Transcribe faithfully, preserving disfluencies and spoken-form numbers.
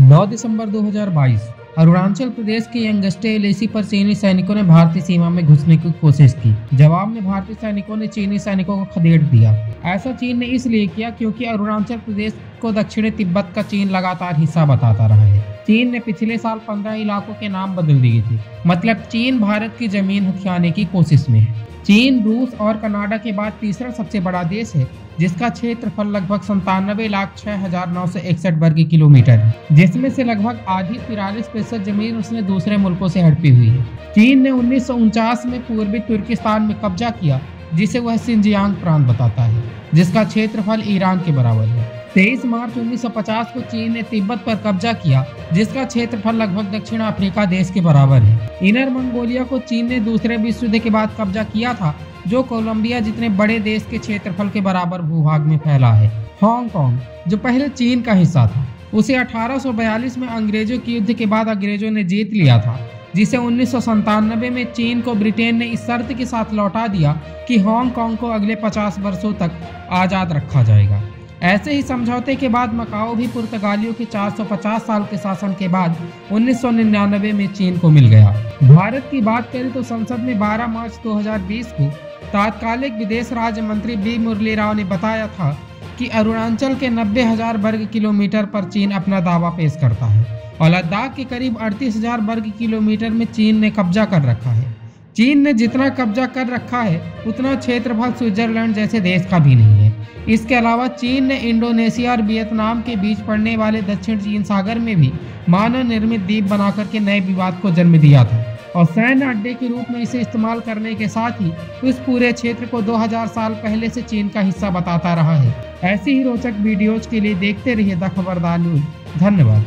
नौ दिसंबर दो हज़ार बाईस अरुणाचल प्रदेश के यंगस्टे एलेसी पर चीनी सैनिकों ने भारतीय सीमा में घुसने की कोशिश की। जवाब में भारतीय सैनिकों ने चीनी सैनिकों को खदेड़ दिया। ऐसा चीन ने इसलिए किया क्योंकि अरुणाचल प्रदेश को दक्षिणी तिब्बत का चीन लगातार हिस्सा बताता रहा है। चीन ने पिछले साल पंद्रह इलाकों के नाम बदल दिए थे। मतलब चीन भारत की जमीन हथियाने की कोशिश में है। चीन रूस और कनाडा के बाद तीसरा सबसे बड़ा देश है, जिसका क्षेत्रफल लगभग संतानवे लाख छह हजार नौ सौ इकसठ वर्ग किलोमीटर है, जिसमें से लगभग आधी तिरालीस प्रतिशत जमीन उसने दूसरे मुल्कों से हड़पी हुई है। चीन ने उन्नीस सौ उनचास में पूर्वी तुर्किस्तान में कब्जा किया, जिसे वह सिंजियांग प्रांत बताता है, जिसका क्षेत्रफल ईरान के बराबर है। तेईस मार्च उन्नीस सौ पचास को चीन ने तिब्बत पर कब्जा किया, जिसका क्षेत्रफल लगभग दक्षिण अफ्रीका देश के बराबर है। इनर मंगोलिया को चीन ने दूसरे विश्व युद्ध के बाद कब्जा किया था, जो कोलंबिया जितने बड़े देश के क्षेत्रफल के बराबर भूभाग में फैला है। हांगकांग, जो पहले चीन का हिस्सा था, उसे अठारह सौ बयालीस में अंग्रेजों के युद्ध के बाद अंग्रेजों ने जीत लिया था, जिसे उन्नीस सौ संतानवे में चीन को ब्रिटेन ने इस शर्त के साथ लौटा दिया कि हांगकांग को अगले पचास वर्षों तक आज़ाद रखा जाएगा। ऐसे ही समझौते के बाद मकाओ भी पुर्तगालियों के चार सौ पचास साल के शासन के बाद उन्नीस सौ निन्यानवे में चीन को मिल गया। भारत की बात करें तो संसद में बारह मार्च दो हज़ार बीस को तात्कालिक विदेश राज्य मंत्री बी मुरली राव ने बताया था कि अरुणाचल के नब्बे हजार वर्ग किलोमीटर पर चीन अपना दावा पेश करता है और लद्दाख के करीब अड़तीस हजार वर्ग किलोमीटर में चीन ने कब्जा कर रखा है। चीन ने जितना कब्जा कर रखा है उतना क्षेत्रफल स्विट्जरलैंड जैसे देश का भी नहीं है। इसके अलावा चीन ने इंडोनेशिया और वियतनाम के बीच पड़ने वाले दक्षिण चीन सागर में भी मानव निर्मित द्वीप बनाकर के नए विवाद को जन्म दिया था और सैन्य अड्डे के रूप में इसे इस्तेमाल करने के साथ ही उस पूरे क्षेत्र को दो हज़ार साल पहले से चीन का हिस्सा बताता रहा है। ऐसी ही रोचक वीडियोज के लिए देखते रहिए द खबरदार न्यूज। धन्यवाद।